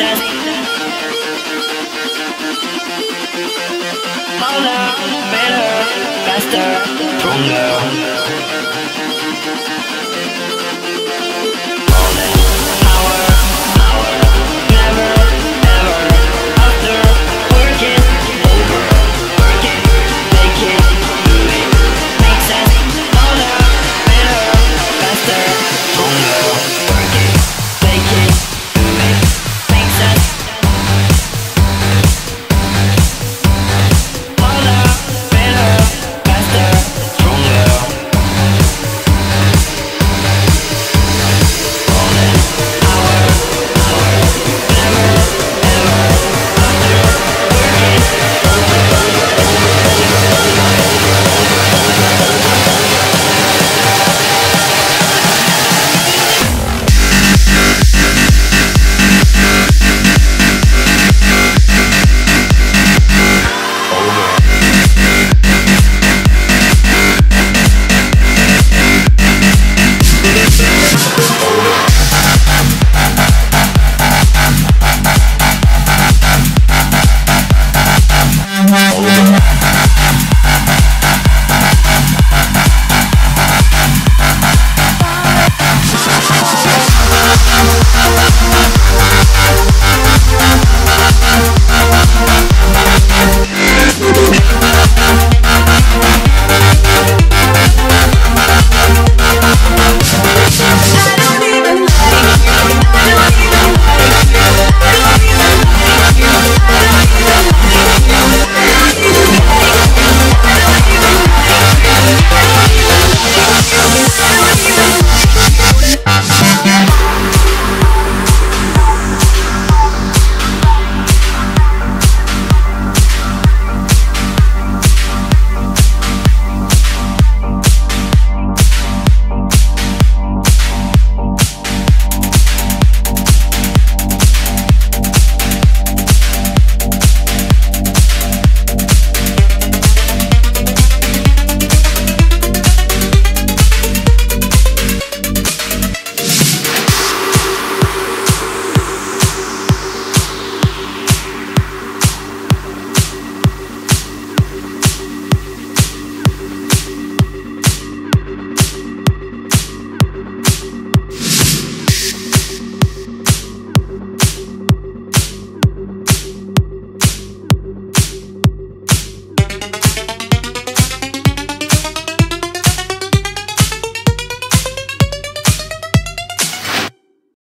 Sanita, louder, better, faster, stronger.